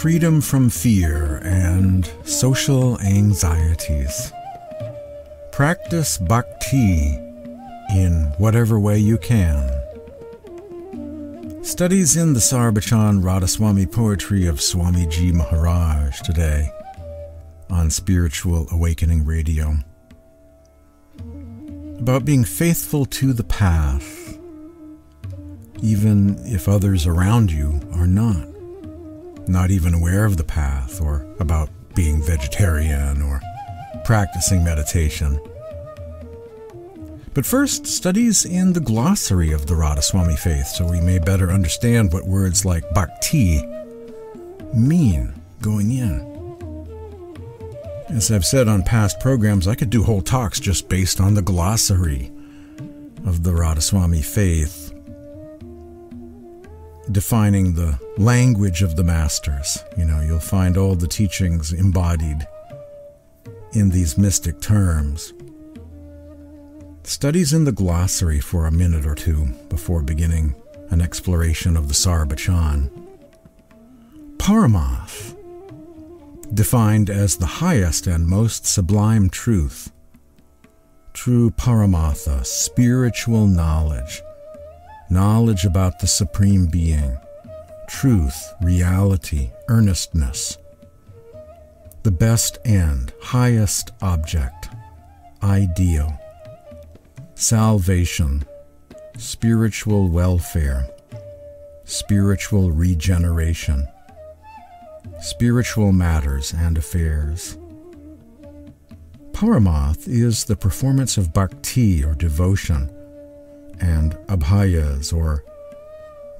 freedom from fear and social anxieties. Practice bhakti in whatever way you can. Studies in the Sar Bachan Radhaswami Poetry of Swamiji Maharaj today on Spiritual Awakening Radio. About being faithful to the path, even if others around you are not even aware of the path, or about being vegetarian or practicing meditation. But first, studies in the glossary of the Radhaswami faith, so we may better understand what words like bhakti mean going in. As I've said on past programs, I could do whole talks just based on the glossary of the Radhaswami faith, defining the language of the masters. You know, you'll find all the teachings embodied in these mystic terms. Studies in the glossary for a minute or two before beginning an exploration of the Sarbachan. Parmarth, defined as the highest and most sublime truth. True Paramatha, spiritual knowledge. Knowledge about the Supreme Being. Truth, reality, earnestness. The best end, highest object, ideal. Salvation, spiritual welfare, spiritual regeneration, spiritual matters and affairs. Paramath is the performance of bhakti or devotion, and abhayas or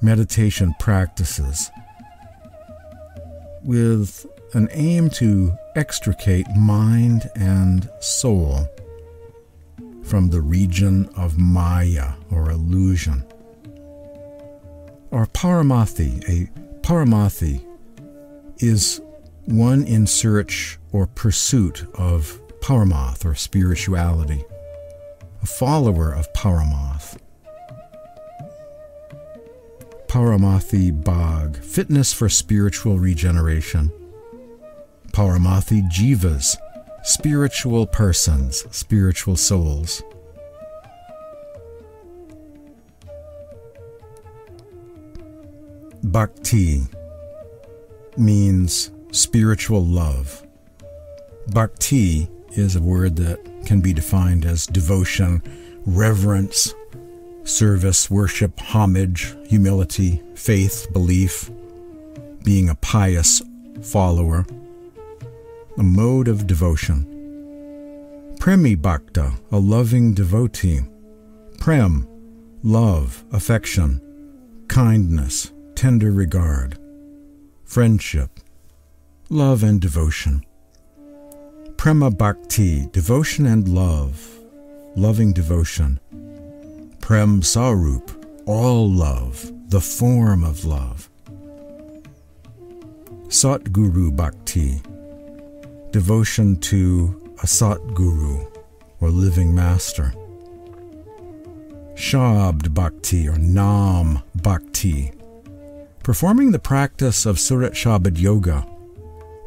meditation practices, with an aim to extricate mind and soul from the region of maya or illusion. Or paramathi. A paramathi is one in search or pursuit of paramath or spirituality, a follower of paramath. Paramathi Bhag, fitness for spiritual regeneration. Paramathi Jivas, spiritual persons, spiritual souls. Bhakti means spiritual love. Bhakti is a word that can be defined as devotion, reverence, service, worship, homage, humility, faith, belief, being a pious follower, a mode of devotion. Premi Bhakta, a loving devotee. Prem, love, affection, kindness, tender regard, friendship, love and devotion. Prema Bhakti, devotion and love, loving devotion. Prem Sarup, all love, the form of love. Satguru Bhakti, devotion to a Satguru, or living master. Shabd Bhakti, or Naam Bhakti, performing the practice of Surat Shabd Yoga,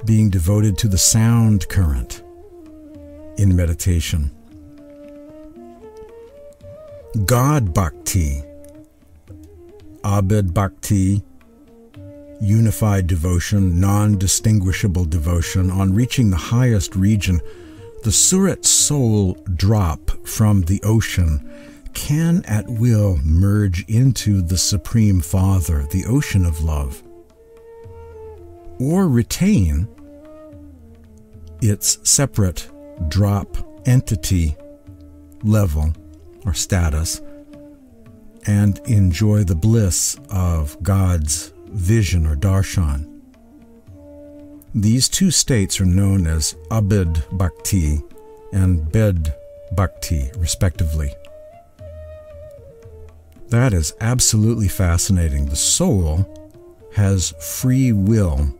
being devoted to the sound current in meditation. God Bhakti, Abid Bhakti, unified devotion, non-distinguishable devotion, on reaching the highest region, the Surat soul drop from the ocean can at will merge into the Supreme Father, the ocean of love, or retain its separate drop entity level or status and enjoy the bliss of God's vision or darshan. These two states are known as Abid Bhakti and Bed Bhakti, respectively. That is absolutely fascinating. The soul has free will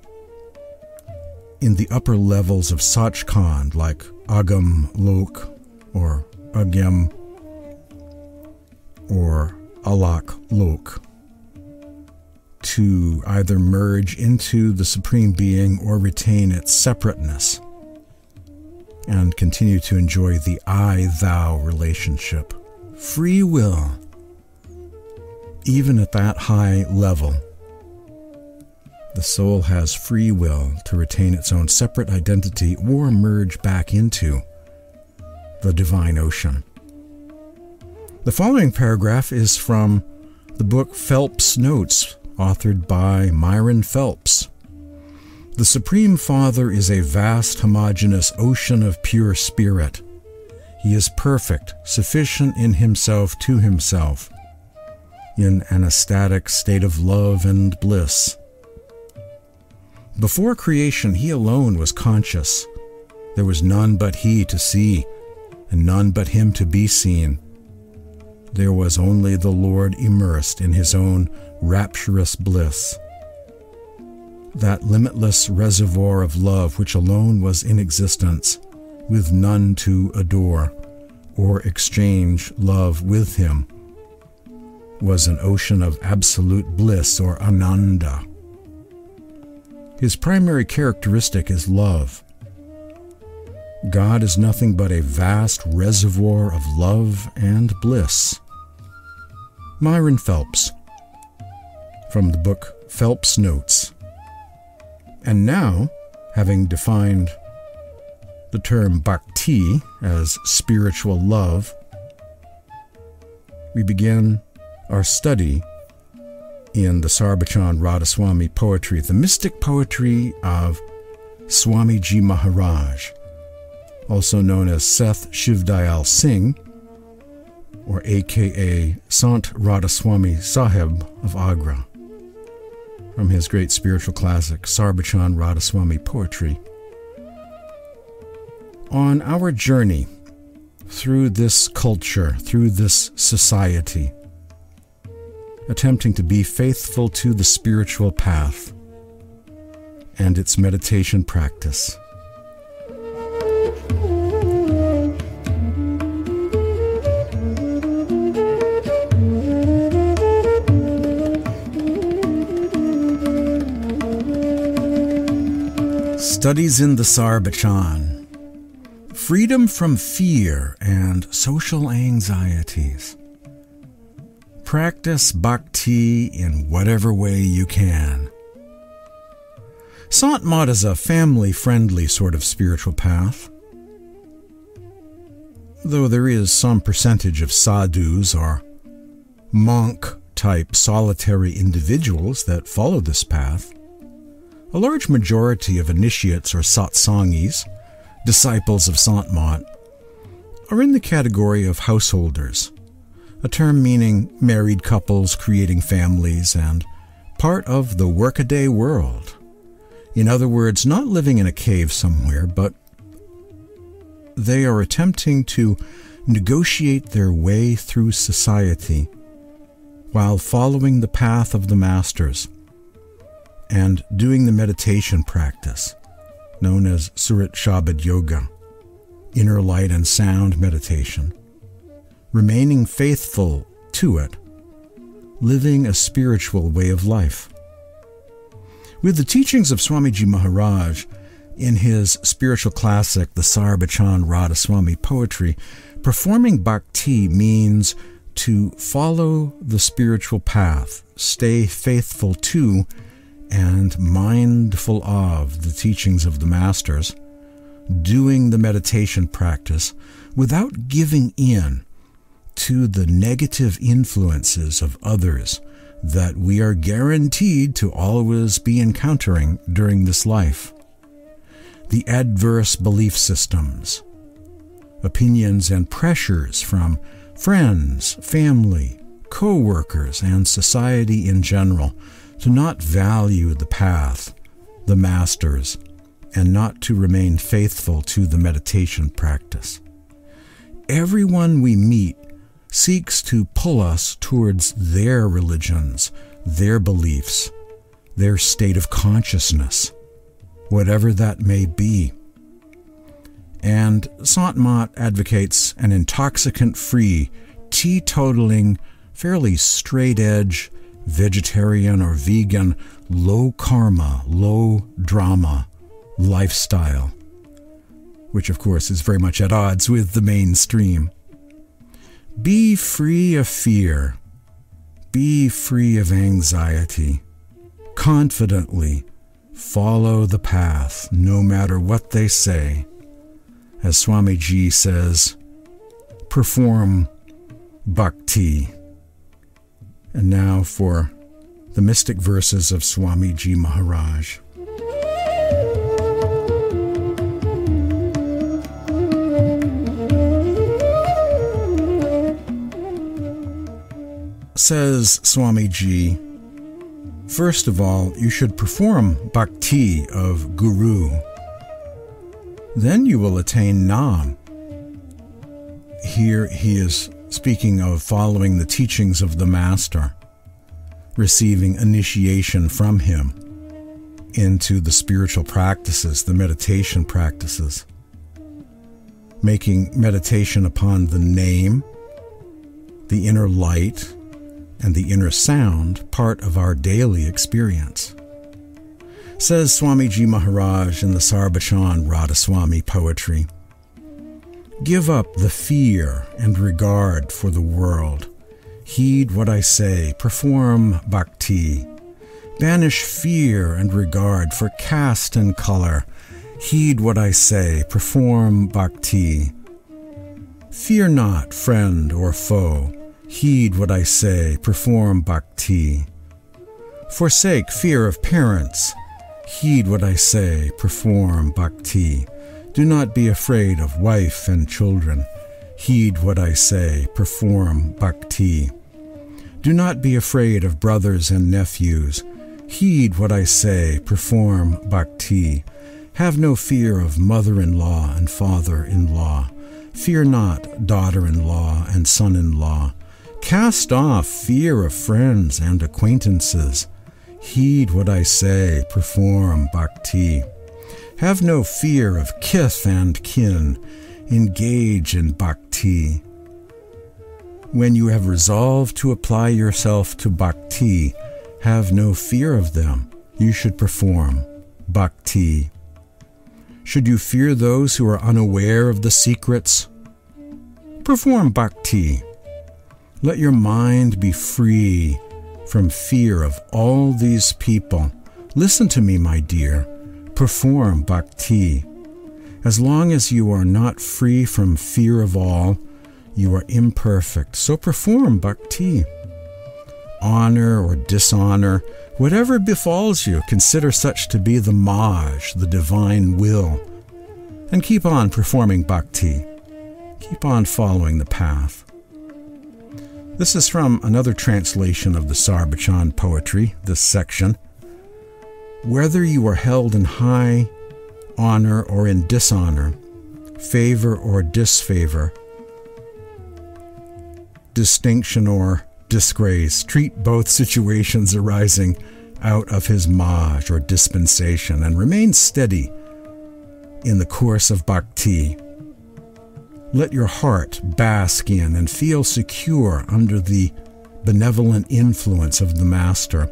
in the upper levels of Sachkhand, like Agam Lok or Agam or Alak Lok, to either merge into the Supreme Being or retain its separateness and continue to enjoy the I-Thou relationship. Free will, even at that high level, the soul has free will to retain its own separate identity or merge back into the divine ocean. The following paragraph is from the book Phelps Notes, authored by Myron Phelps. The Supreme Father is a vast, homogeneous ocean of pure spirit. He is perfect, sufficient in himself to himself, in an ecstatic state of love and bliss. Before creation, he alone was conscious. There was none but he to see, and none but him to be seen. There was only the Lord immersed in his own rapturous bliss. That limitless reservoir of love which alone was in existence, with none to adore or exchange love with him, was an ocean of absolute bliss or ananda. His primary characteristic is love. God is nothing but a vast reservoir of love and bliss. Myron Phelps, from the book Phelps Notes. And now, having defined the term bhakti as spiritual love, we begin our study in the Sarbachan Radhaswami poetry, the mystic poetry of Swamiji Maharaj, also known as Seth Shivdayal Singh, or aka Sant Radhaswami Sahib of Agra, from his great spiritual classic, Sarbachan Radhaswami Poetry. On our journey through this culture, through this society, attempting to be faithful to the spiritual path and its meditation practice, studies in the Sarbachan, freedom from fear and social anxieties. Practice bhakti in whatever way you can. Sant Mat is a family-friendly sort of spiritual path, though there is some percentage of sadhus or monk-type solitary individuals that follow this path. A large majority of initiates or satsangis, disciples of Sant Mat, are in the category of householders, a term meaning married couples creating families and part of the workaday world. In other words, not living in a cave somewhere, but they are attempting to negotiate their way through society while following the path of the masters and doing the meditation practice, known as Surat Shabd Yoga, inner light and sound meditation, remaining faithful to it, living a spiritual way of life. With the teachings of Swamiji Maharaj in his spiritual classic, the Sarbachan Radhaswami Poetry, performing bhakti means to follow the spiritual path, stay faithful to and mindful of the teachings of the masters, doing the meditation practice without giving in to the negative influences of others that we are guaranteed to always be encountering during this life. The adverse belief systems, opinions and pressures from friends, family, co-workers, and society in general, to not value the path, the masters, and not to remain faithful to the meditation practice. Everyone we meet seeks to pull us towards their religions, their beliefs, their state of consciousness, whatever that may be. And Sant Mat advocates an intoxicant-free, teetotaling, fairly straight-edge, vegetarian or vegan, low karma, low drama lifestyle, which of course is very much at odds with the mainstream. Be free of fear. Be free of anxiety. Confidently follow the path, no matter what they say. As Swamiji says, perform bhakti. And now for the mystic verses of Swamiji Maharaj. Says Swamiji, first of all, you should perform bhakti of Guru. Then you will attain Nam. Here he is speaking of following the teachings of the Master, receiving initiation from him into the spiritual practices, the meditation practices, making meditation upon the name, the inner light, and the inner sound part of our daily experience. Says Swamiji Maharaj in the Sar Bachan Radhaswami Poetry, give up the fear and regard for the world. Heed what I say, perform bhakti. Banish fear and regard for caste and color. Heed what I say, perform bhakti. Fear not friend or foe. Heed what I say, perform bhakti. Forsake fear of parents. Heed what I say, perform bhakti. Do not be afraid of wife and children. Heed what I say, perform bhakti. Do not be afraid of brothers and nephews. Heed what I say, perform bhakti. Have no fear of mother-in-law and father-in-law. Fear not daughter-in-law and son-in-law. Cast off fear of friends and acquaintances. Heed what I say, perform bhakti. Have no fear of kith and kin. Engage in bhakti. When you have resolved to apply yourself to bhakti, have no fear of them. You should perform bhakti. Should you fear those who are unaware of the secrets? Perform bhakti. Let your mind be free from fear of all these people. Listen to me, my dear. Perform bhakti. As long as you are not free from fear of all, you are imperfect. So perform bhakti. Honor or dishonor, whatever befalls you, consider such to be the Maj, the divine will. And keep on performing bhakti. Keep on following the path. This is from another translation of the Sarbachan poetry, this section. Whether you are held in high honor or in dishonor, favor or disfavor, distinction or disgrace, treat both situations arising out of his Maj or dispensation and remain steady in the course of bhakti. Let your heart bask in and feel secure under the benevolent influence of the Master.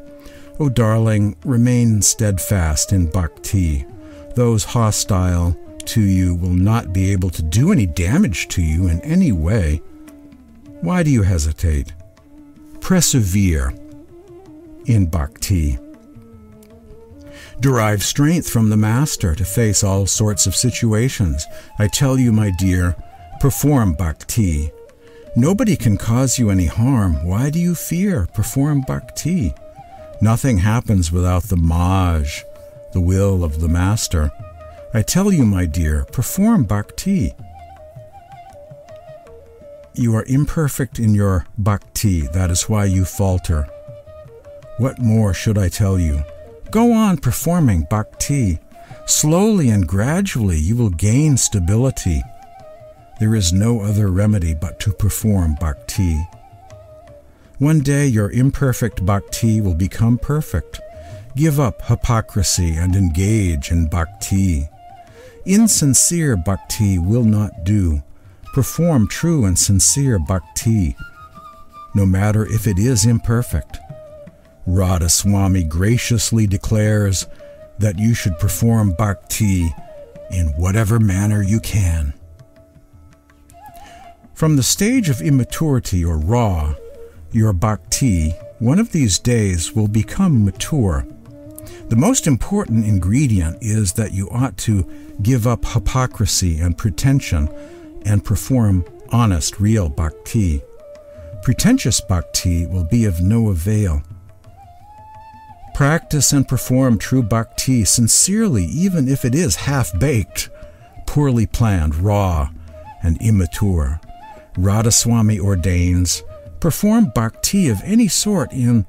Oh, darling, remain steadfast in bhakti. Those hostile to you will not be able to do any damage to you in any way. Why do you hesitate? Persevere in bhakti. Derive strength from the Master to face all sorts of situations. I tell you, my dear, perform bhakti. Nobody can cause you any harm. Why do you fear? Perform bhakti. Nothing happens without the Maj, the will of the Master. I tell you, my dear, perform bhakti. You are imperfect in your bhakti. That is why you falter. What more should I tell you? Go on performing bhakti. Slowly and gradually you will gain stability. There is no other remedy but to perform bhakti. One day your imperfect bhakti will become perfect. Give up hypocrisy and engage in bhakti. Insincere bhakti will not do. Perform true and sincere bhakti, no matter if it is imperfect. Radhaswami graciously declares that you should perform bhakti in whatever manner you can. From the stage of immaturity or raw, your bhakti one of these days will become mature. The most important ingredient is that you ought to give up hypocrisy and pretension and perform honest, real bhakti. Pretentious bhakti will be of no avail. Practice and perform true bhakti sincerely, even if it is half-baked, poorly planned, raw, and immature. Radhaswami ordains, perform bhakti of any sort in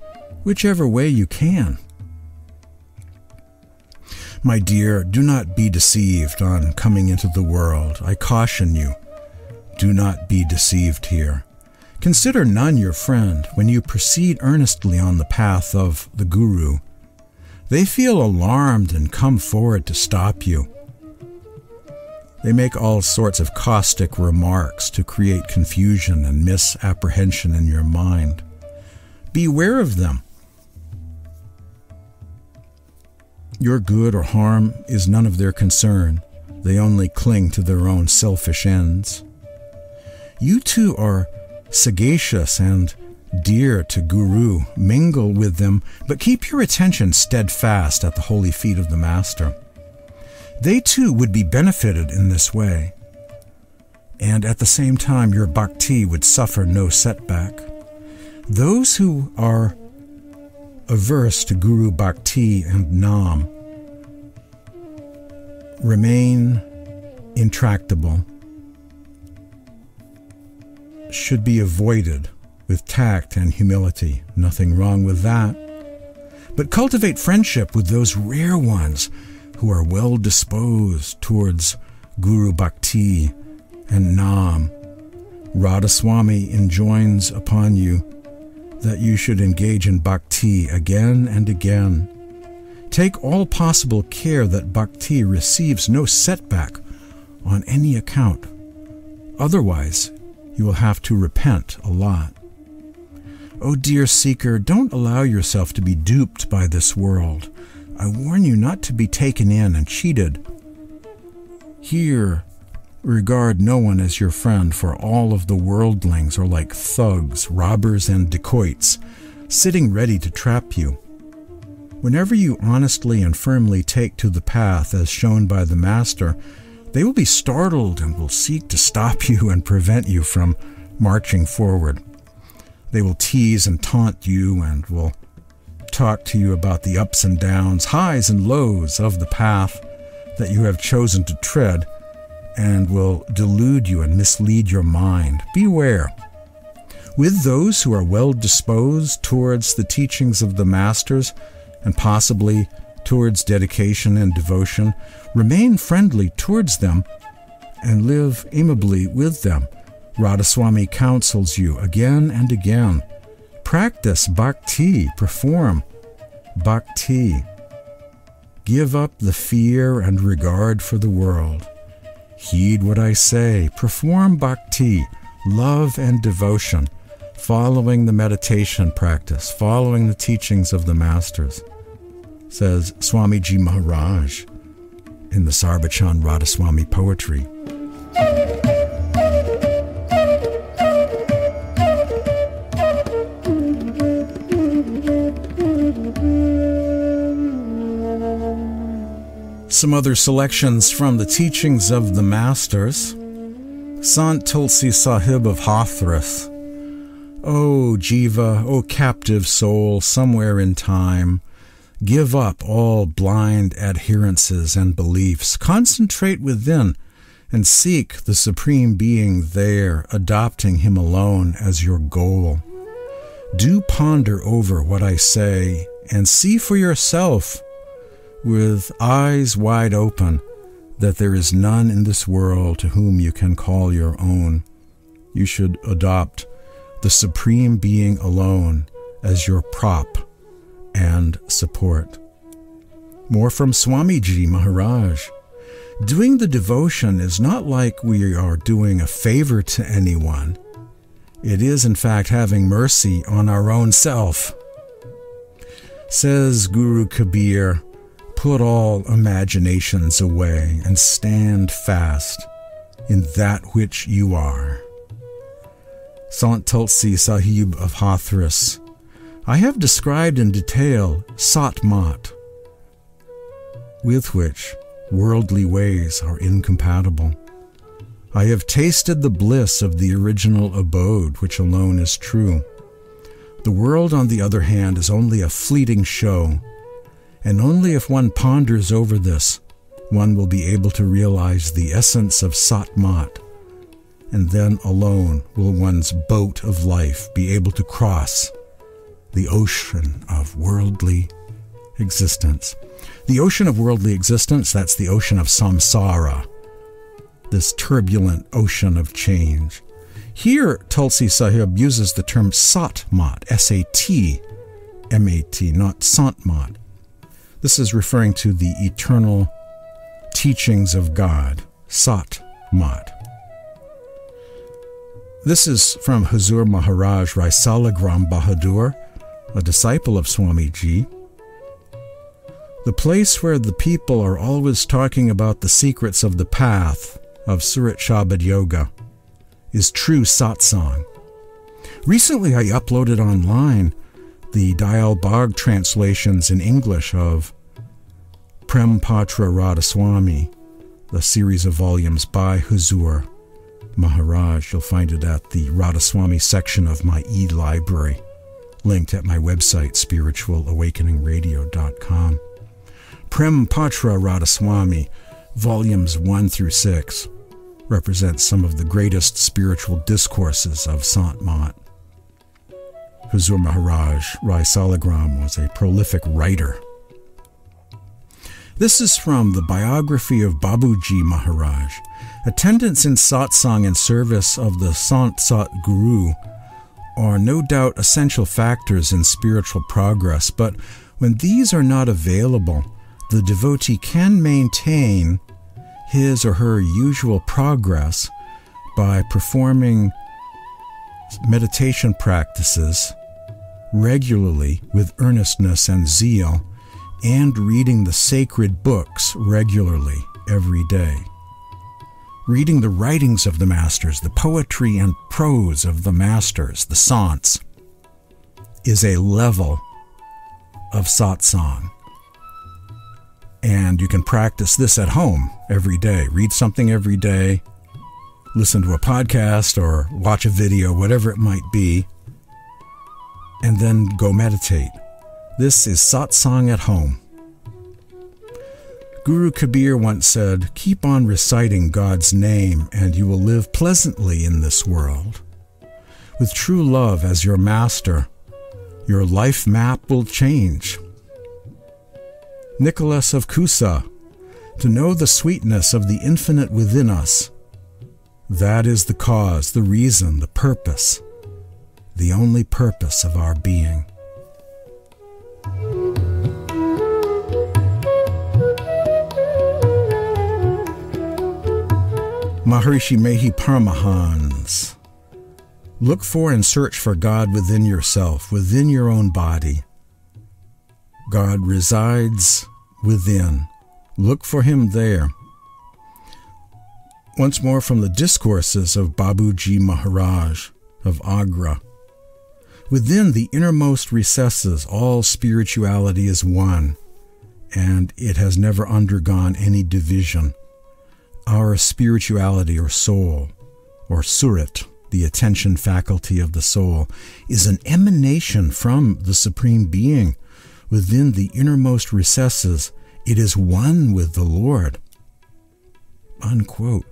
whichever way you can. My dear, do not be deceived on coming into the world. I caution you, do not be deceived here. Consider none your friend when you proceed earnestly on the path of the Guru. They feel alarmed and come forward to stop you. They make all sorts of caustic remarks to create confusion and misapprehension in your mind. Beware of them. Your good or harm is none of their concern. They only cling to their own selfish ends. You too are sagacious and dear to Guru. Mingle with them, but keep your attention steadfast at the holy feet of the Master. They too would be benefited in this way, and at the same time your bhakti would suffer no setback. Those who are averse to Guru Bhakti and Nam remain intractable, should be avoided with tact and humility. Nothing wrong with that. But cultivate friendship with those rare ones who are well disposed towards Guru Bhakti and Nam. Radhaswami enjoins upon you that you should engage in bhakti again and again. Take all possible care that bhakti receives no setback on any account. Otherwise, you will have to repent a lot. Oh dear seeker, don't allow yourself to be duped by this world. I warn you not to be taken in and cheated. Here, regard no one as your friend, for all of the worldlings are like thugs, robbers, and dacoits, sitting ready to trap you. Whenever you honestly and firmly take to the path as shown by the Master, they will be startled and will seek to stop you and prevent you from marching forward. They will tease and taunt you and will talk to you about the ups and downs, highs and lows of the path that you have chosen to tread, and will delude you and mislead your mind. Beware. With those who are well disposed towards the teachings of the Masters, and possibly towards dedication and devotion, remain friendly towards them and live amiably with them. Radhaswami counsels you again and again. Practice bhakti, perform bhakti. Give up the fear and regard for the world. Heed what I say, perform bhakti, love and devotion, following the meditation practice, following the teachings of the Masters, says Swamiji Maharaj in the Sarbachan Radhaswami Poetry. Some other selections from the teachings of the Masters. Sant Tulsi Sahib of Hathras. O Jiva, O captive soul, somewhere in time, give up all blind adherences and beliefs. Concentrate within and seek the Supreme Being there, adopting Him alone as your goal. Do ponder over what I say and see for yourself with eyes wide open that there is none in this world to whom you can call your own. You should adopt the Supreme Being alone as your prop and support. More from Swamiji Maharaj. Doing the devotion is not like we are doing a favor to anyone. It is in fact having mercy on our own self. Says Guru Kabir, put all imaginations away and stand fast in that which you are. Sant Tulsi Sahib of Hathras. I have described in detail Sant Mat, with which worldly ways are incompatible. I have tasted the bliss of the original abode, which alone is true. The world, on the other hand, is only a fleeting show, and only if one ponders over this, one will be able to realize the essence of Sant Mat, and then alone will one's boat of life be able to cross the ocean of worldly existence. The ocean of worldly existence, that's the ocean of samsara, this turbulent ocean of change. Here, Tulsi Sahib uses the term Sant Mat, S-A-T-M-A-T, not Sant Mat. This is referring to the eternal teachings of God, Sant Mat. This is from Hazur Maharaj, Rai Salagram Bahadur, a disciple of Swamiji. The place where the people are always talking about the secrets of the path of Surat Shabd Yoga is true satsang. Recently I uploaded online the Dayal Bagh translations in English of Prem Patra Radhaswami, the series of volumes by Hazur Maharaj. You'll find it at the Radhaswami section of my e-library, linked at my website, spiritualawakeningradio.com. Prem Patra Radhaswami, volumes 1 through 6, represents some of the greatest spiritual discourses of Sant Mat. Hazur Maharaj Rai Salagram was a prolific writer. This is from the biography of Babuji Maharaj. Attendants in satsang and service of the Sant Sat Guru are no doubt essential factors in spiritual progress, but when these are not available, the devotee can maintain his or her usual progress by performing meditation practices regularly with earnestness and zeal, and reading the sacred books regularly every day. Reading the writings of the masters, the poetry and prose of the masters, the Sants, is a level of satsang. And you can practice this at home every day. Read something every day, listen to a podcast or watch a video, whatever it might be, and then go meditate. This is satsang at home. Guru Kabir once said, keep on reciting God's name and you will live pleasantly in this world. With true love as your master, your life map will change. Nicholas of Cusa, to know the sweetness of the infinite within us, that is the cause, the reason, the purpose, the only purpose of our being. Maharishi Mehi Parmahans. Look for and search for God within yourself, within your own body. God resides within. Look for him there. Once more from the discourses of Babuji Maharaj of Agra. Within the innermost recesses, all spirituality is one, and it has never undergone any division. Our spirituality or soul, or surat, the attention faculty of the soul, is an emanation from the Supreme Being. Within the innermost recesses, it is one with the Lord. Unquote.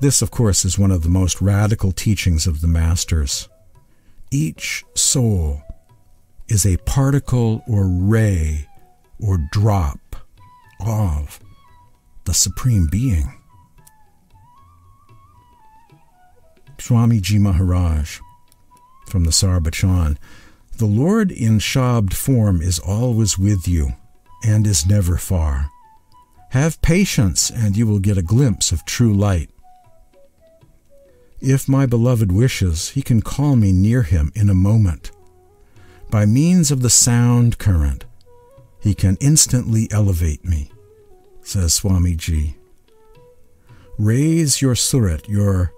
This, of course, is one of the most radical teachings of the Masters. Each soul is a particle or ray or drop of the Supreme Being. Swamiji Maharaj from the Sar Bachan. The Lord in Shabd form is always with you and is never far. Have patience and you will get a glimpse of true light. If my beloved wishes, he can call me near him in a moment. By means of the sound current, he can instantly elevate me, says Swamiji. Raise your surat, your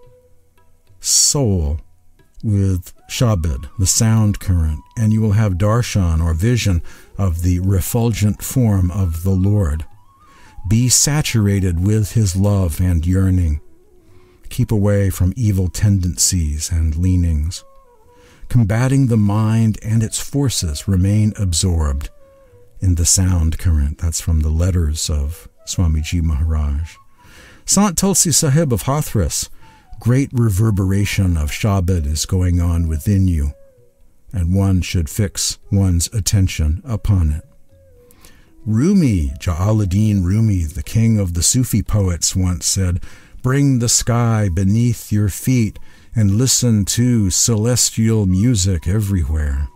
soul, with Shabd, the sound current, and you will have darshan or vision of the refulgent form of the Lord. Be saturated with his love and yearning. Keep away from evil tendencies and leanings. Combating the mind and its forces, remain absorbed in the sound current. That's from the letters of Swamiji Maharaj. Sant Tulsi Sahib of Hathras, great reverberation of Shabd is going on within you, and one should fix one's attention upon it. Rumi, Jalaluddin Rumi, the king of the Sufi poets, once said, "Bring the sky beneath your feet and listen to celestial music everywhere."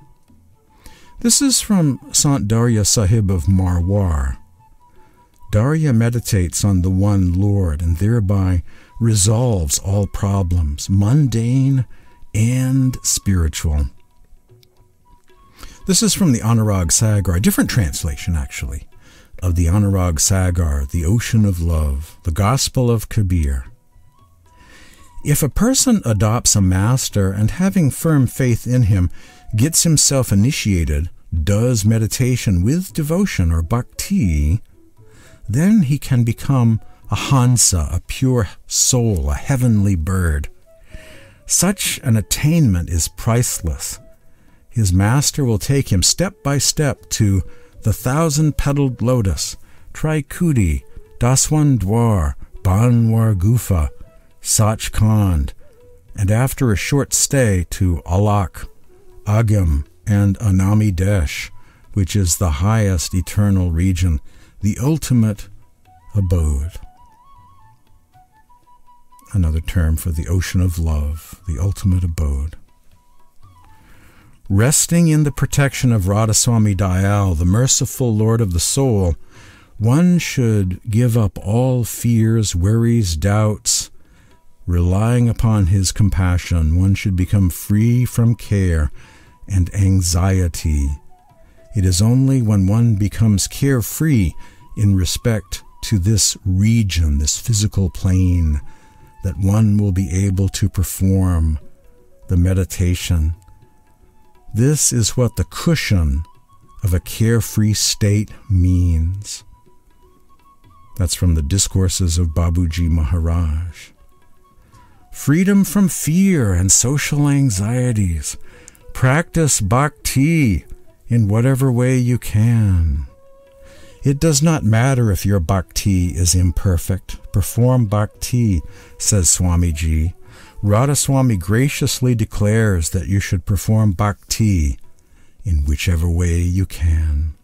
This is from Sant Darya Sahib of Marwar. Darya meditates on the one Lord and thereby resolves all problems, mundane and spiritual. This is from the Anurag Sagar, a different translation actually, of the Anurag Sagar, the Ocean of Love, the Gospel of Kabir. If a person adopts a master and, having firm faith in him, gets himself initiated, does meditation with devotion or bhakti, then he can become a Hansa, a pure soul, a heavenly bird. Such an attainment is priceless. His master will take him step by step to the 1,000-petaled lotus, Trikuti, Daswandwar, Banwar Gufa, Sachkhand, and after a short stay to Alak, Agam, and Anami Desh, which is the highest eternal region, the ultimate abode. Another term for the ocean of love, the ultimate abode. Resting in the protection of Radhaswami Dayal, the merciful Lord of the soul, one should give up all fears, worries, doubts. Relying upon his compassion, one should become free from care and anxiety. It is only when one becomes carefree in respect to this region, this physical plane, that one will be able to perform the meditation. This is what the cushion of a carefree state means. That's from the discourses of Babuji Maharaj. Freedom from fear and social anxieties. Practice bhakti in whatever way you can. It does not matter if your bhakti is imperfect. Perform bhakti, says Swamiji. Radhaswami graciously declares that you should perform bhakti in whichever way you can.